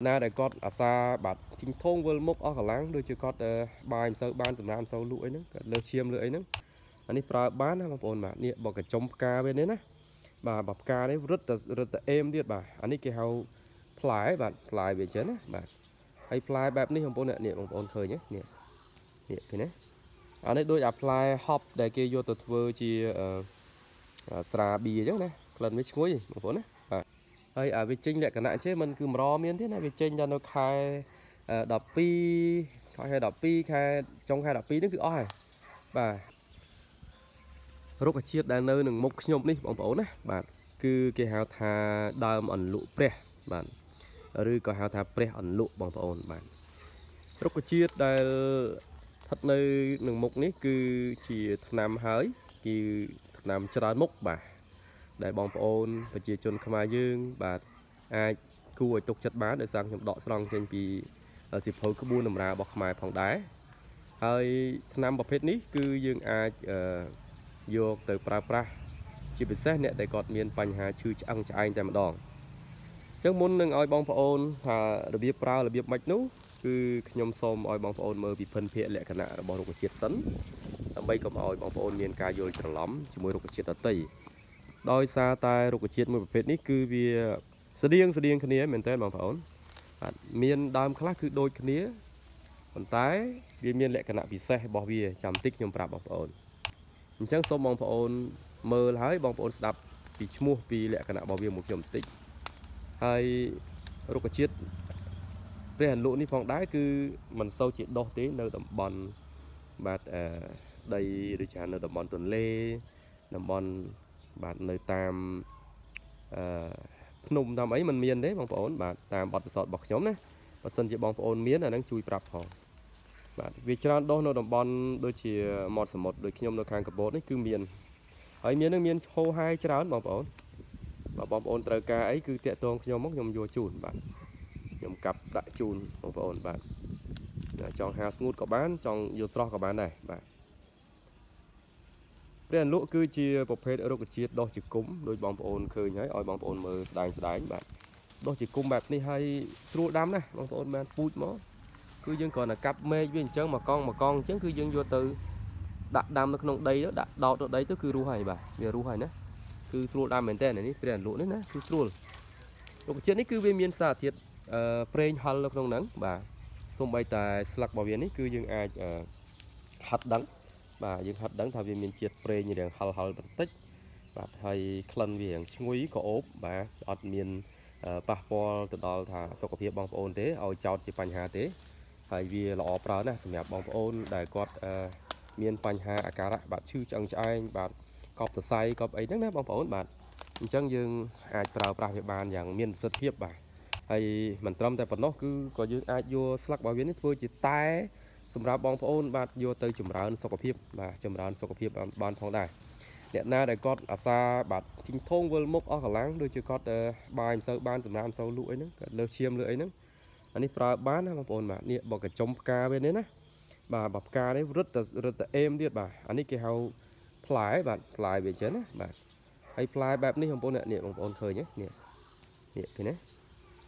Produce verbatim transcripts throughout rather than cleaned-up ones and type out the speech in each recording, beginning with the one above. Na để con ở xa bạt chính thôn vừa mốc ở cả láng đôi chưa con bài sâu ban sầm nam sâu lũ ấy nữa lơ chiêm lưỡi nữa anh đi pra bán làm ồn mà nè bỏ cái trống ca bên đấy nè bà bọc ca đấy rất là rất là êm điệt bà anh đi cái hào phlái bạn phlái về chén bà hay phlái bẹp này không ồn nè nè không ồn khơi nhé nè nè thế này anh ấy đôi apply hop để kia vô tụt vừa chỉ xà bì chứ nè lần mới chuối gì không ồn nè ai à về chênh lại cả nạn chế mình cứ mò miên thế này về chênh cho nó khai đập pi khai đập pi khai trong khai đập pi nó cứ oi bà rốt cả chiết đa nơi đừng mốc nhôm đi bóng bóng này bạn cứ cái hào thà đam ẩn lụ pre bạn rồi có hào thà pre ẩn lụ bóng bóng bạn rốt cả chiết đa thật nơi đừng mốc ní cứ chỉ làm hới cứ làm cho ra mốc bà để bóng bóng và chia chôn khmer dương và ai cứu ở tục chất bán để sang nhom đọ sòng trên vì dịp hồi cứ buôn làm ra bọc mài phòng đá hơi năm bọc hết ní cứ dương ai vô từ pra pra chỉ biết xét nè để còn miền bành hà chư ăn cho anh tại mặt đòn chắc muốn nâng oi bóng bóng và được biết pra là biết mạch nú cứ nhom xôm oi bóng bóng mơ vì phân phệ lệ cả nạ bỏ được chiết tấn bây còn oi bóng bóng miền cà vô tròn lắm chỉ mới được chiết tấn tây đôi xa tai rục chiết một phết ní cứ vì sờ điên sờ điên khné miền tây bằng phẩu miền đam khác cứ đôi khné còn tái vì miền lệ cả nạ vì xe bỏ về chạm tích nhom prà bằng phẩu chẳng xôm bằng phẩu mờ lái bằng phẩu đập vì mua vì lệ cả nạ bỏ về một chạm tích hay rục chiết về hành lộ đi phòng đá cứ mình sâu chuyện đo tế nơi đồng bằng và đây được trả nơi đồng bằng tuần lê đồng bằng bạn nơi tam nùng tam ấy mình miên đấy bằng phôn bạn tam bọt sọt bọc nhóm đấy và sân chỉ bằng phôn miến là đang chui prap hòn bạn vì cho đôi nó đồng bon đôi chỉ một sầm một đôi khi nhóm nó càng cặp bốn đấy cứ miên ấy miên đang miên hô hai cho đó bằng phôn và bằng phôn trời ca ấy cứ tiện tôn khi nhóm móc nhóm vô chùn bạn nhóm cặp đại chùn bằng phôn bạn trong hà sút có bán trong vô sro có bán này bạn đèn lỗ cứ chia bọc hết ở đâu cái chiết đo chỉ cúng đôi bóng ồn khơi nhảy ỏi bóng ồn mờ đánh đánh bạn đo chỉ cúng bạc này hay trua đám này bóng ồn man phút mó cứ dân còn là cặp mê với chân mà con mà con chứ cứ dân vô từ đặt đam nó không đây đó đặt đo đó đấy tức cứ ru hài bà giờ ru hài nữa cứ trua đam mình tên này đi đèn lỗ đấy nữa cứ trua đâu cái chiết đấy cứ về miền xa thiệt prey hal nó không nắng bà xong bay tài slug bảo viện đấy cứ dân ai hạt đắng bà dương hạt đắng thà vì mình chiết pre như đèn hal hal tích và hay khăn vì hàng chuối có ốp bà ở miền papua từ đó thà sau khi bong ôn thế ao chào chỉ pành hà thế hay vì lọ prá này sủng nhạc bong ôn đại quạt miền pành hà cả lại bạn chư chẳng cho anh bạn cọp từ say cọp ấy nước này bong ôn bạn chẳng dương ai prá prá về bàn dạng miền rất hiệp bà hay mình trâm tại phần nó cứ có dương ai vô slack bảo biến thôi chỉ tay sum ra bóng ôn bạt vô tới chủng rán sọc phiệp và chủng rán sọc phiệp ban phong đài nhẹ na để con ở xa bạt chính thôn vừa mốc ở cả láng đôi chưa con bài sâu ban sum nam sâu lũ ấy nữa lơ chiêm lưỡi nữa anh đi pra bán làm ôn mà nè bỏ cái trống ca bên đấy nè bà bọc ca đấy rất là rất là êm điệt bà anh đi cái hào phlái bạn phlái về chén bà hay phlái bẹp này không ôn nè nè không ôn khơi nhé nè nè thế này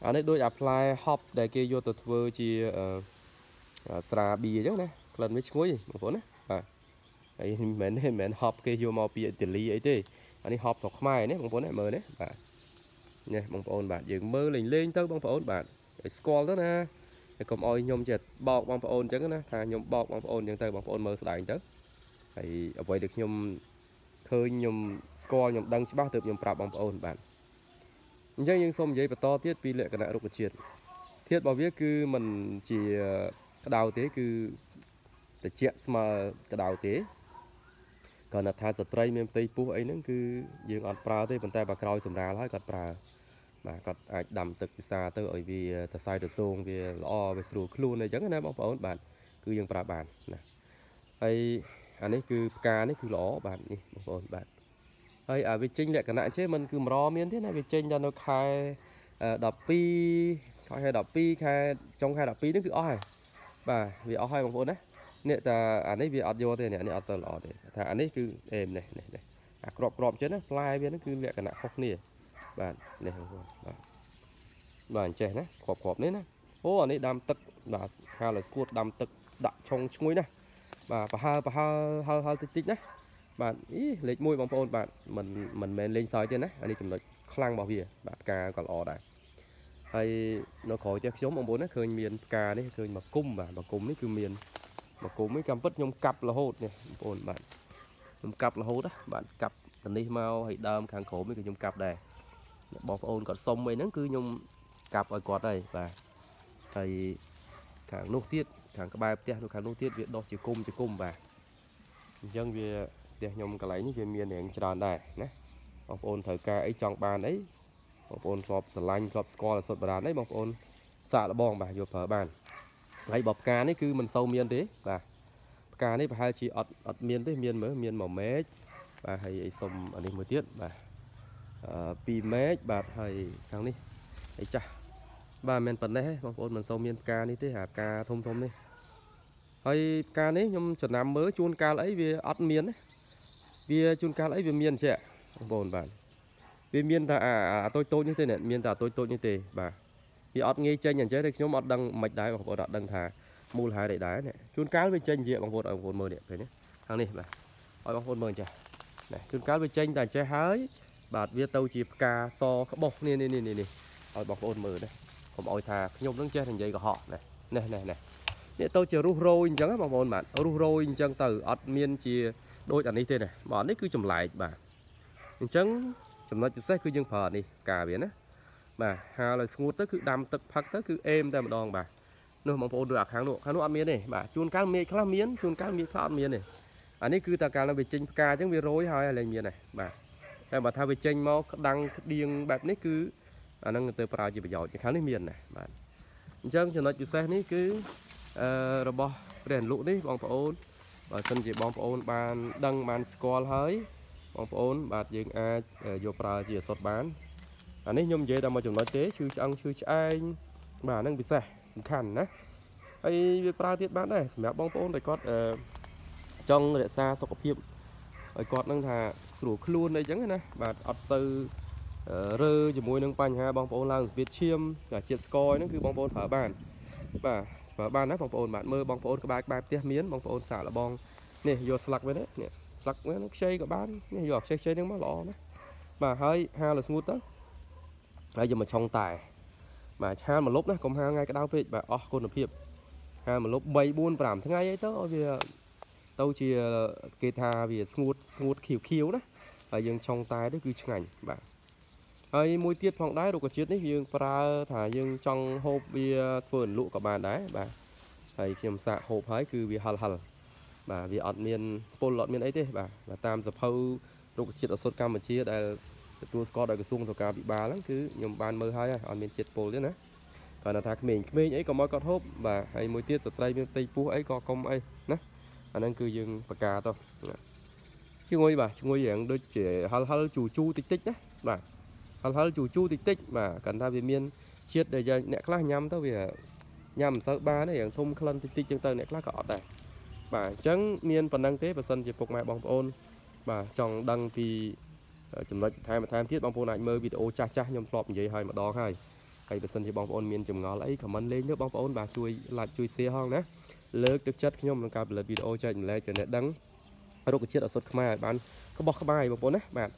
anh ấy đôi apply hop để kia vô tụt vừa chỉ xà bì chứ nè lần mới chuối một vốn đấy ấy mến hay mến họp cái vô màu bì tiền lý ấy thế anh đi họp sọc mai đấy một vốn này mờ đấy bạn nè bằng phôn bạn dừng mơ lình lên tới bằng phôn bạn score đó nè còn oi nhom chẹt bọc bằng phôn chứ nè thà nhom bọc bằng phôn nhưng tới bằng phôn mờ sải chứ ấy vậy được nhom khơi nhom score nhom đăng ba từ nhom prap bằng phôn bạn nhưng nhưng xong giấy và to tiết vì lệ cái đại độ của chuyện thiết bảo viết cứ mình chỉ đào tế cứ để chuyện mà đào tế còn là tha sợi miếng tây pú ấy nó cứ dừng ăn prà tới bàn tay bà cào sầm ra lái cọt prà mà cọt đầm từ xa tới ở vì từ sai từ sông về lo về sầu luôn này chẳng cái bóng bạn cứ dừng prà bàn này anh ấy cứ cá đấy cứ ló bạn đi bóng bạn ấy à về chênh lại cả nạn chế mình cứ mò miếng thế này về chênh cho nó khai đập pi khai đập pi khai trong khai đập pi nó cứ oi bà vì ở hai bằng phôn đấy nè ta anh ấy vì ở vô thế nè anh ấy ở từ lọ thế thà anh ấy cứ em này này này à, crop crop chứ nó fly bên nó cứ lẹ cả nạ khóc nè bà này Bà anh trẻ nè, khọp khọp nế nè. Ô, này đam tức, bà hà là sốt đam tức đạc trong chuối nè. Bà hà, bà hà, hà, hà tích tích nè. Bạn ý, lệch môi bằng phôn bạn. Mình, mình mến lên xoay trên nè. Anh đi chùm lệch khlang bảo hìa. Bạn ca còn ổ đài. Hay, nó khỏi chắc giống bằng bốn nè. Khơi miền ca nế, khơi mà cung bà. Bà cung nế kêu miền. Bà cung nế cam vất nhông cặp là hốt nè. Phôn bạn. Nhông cặp là hốt á. Bạn cặp tần đi mau hay đam kháng khổ mấy cái nhông cặp đài. Bọn phôn còn sông mấy nắng cứ nhông cặp ở quạt đây và thầy kháng nô tiết kháng các bài tiết kháng nô tiết việc đo chỉ cung chỉ cung và dân về để nhom cái lấy những cái miền này tràn này nè bọc ôn thời ca ấy trong bàn ấy bọc ôn sọp sành sọp score là sọt bàn đấy bọc ôn xạ là bong bà vô phở bàn lấy bọc cá đấy cứ mình sâu miền thế và cá đấy hai chị ọt ọt miền thế miền mới miền màu mé và thầy ấy sông ở đây một tiết và pi mé bạt thầy kháng đi ấy cha ba men phần đấy bọc ôn mình sâu miền ca đi thế hả ca thông thông đi hay ca đấy nhom chuẩn nam mới chun ca lấy về ọt miền đấy vì chúng ta lấy về miền trẻ bồn bạn vì miền ta à, à tôi tôi như thế này miền ta tôi tôi như thế bà vì ọt nghe chơi nhận chơi được nhóm ọt đăng mạch đáy hoặc ọt đăng thả mùi hai đại đáy này chúng cá với chanh dịa bằng vột ở vột mờ điện thế nhé thằng này mà ôi bằng vột mờ trẻ này chúng cá với chanh ta chơi hái bạt vía tàu chịp cà so các bọc nè nè nè nè ôi bằng vột mờ đây còn ôi thà nhóm đang chơi thành dây của họ này này này này để tôi chờ ru roi chẳng bằng vột bạn ru roi chẳng từ ọt miền chia đôi anh đi thế này bọn đấy cứ chùm lại bà chẳng chùm nói chính xác cứ dân phở đi cà biển á mà hà là smooth tới cứ đam tức phật tới cứ êm ra mà đòn bà nó mong phô được hàng độ hàng độ ăn miếng này bà chun cá miếng khá miếng chun cá miếng khá miếng này anh ấy cứ ta cà nó về chênh cà chẳng về rối hay là miếng này bà em bà tha về chênh mau đăng điên bẹp đấy cứ anh đang từ vào chỉ phải giỏi cái khá đấy miếng này bạn chẳng chùm nói chính xác đấy cứ robot đèn lụi đấy bằng phô và xin chị bóng ôn bàn đăng bàn score hơi bóng ôn bạt dương ai vô pra chia sọt bán anh ấy nhung dễ đâm mà chúng nói thế chứ ăn chứ anh bà đang bị sẻ khăn đấy ấy vô pra tiết bán này mẹ bóng ôn để con trong để xa sau cặp hiệp rồi con đang thà sủa luôn đây chẳng này bà ọt từ rơ chỉ môi nâng panh ha bóng ôn là việt chiêm cả chia score nó cứ bóng ôn phở bàn bà và ban nát bóng ôn bạn mơ bóng ôn các bài bài tiếc miến bóng ôn xả là bóng nè vô slack với đấy nè slack với nó chơi các bạn nè vô chơi chơi những món lọ đấy mà hơi ha là smooth đó bây giờ mà trong tài mà ha mà lốp đấy còn ha ngay cái đau phết và oh con được hiệp ha mà lốp bay buôn làm thế ngay ấy tớ vì tao chỉ kê tha vì smooth smooth khiêu khiêu đấy và dừng trong tài đấy cứ chừng ảnh bạn ấy môi tiết phong đáy đồ có chiết đấy dương pra thả dương trong hộp bia phượn lụ của bạn đấy bà thầy kiểm xạ hộp hái cứ bị hal hal bà vì ọt miền pol lọt miền ấy thế bà là tam dập hâu đồ có chiết ở sốt cam mà chia đây tua score đây cái xung thổ cá bị bà lắm cứ nhầm bàn mơ hai ọt miền chiết pol đấy nè còn là thạc mình mình ấy có mối cọt hộp bà hay môi tiết sập tay miền tây phú ấy có công ấy nè anh đang cứ dương bạc cà thôi chứ ngồi bà ngồi dạng đôi trẻ hal hal chủ chu tích tích đấy bà hal hal chủ chu tích tích mà cần ta về miền chiết để cho nẹt lá nhám tao về nhám sợ ba đấy hàng thung khăn tích tích chúng ta nẹt lá cọ này mà trắng miền phần đăng tế và sân chỉ phục mại bóng ôn mà trong đăng thì chấm lại thay mà thay thiết bóng ôn này mơ bị ô cha cha nhom lọp dây hơi mà đó hay hay và sân chỉ bóng ôn miền chấm ngó lấy comment lên nước bóng ôn và chui lại chui xe hông nè lớn thực chất nhom làm cả một video chạy lại cho nẹt đắng rồi cái chiết ở sốt khmai bạn có bọc khmai bóng ôn đấy bạn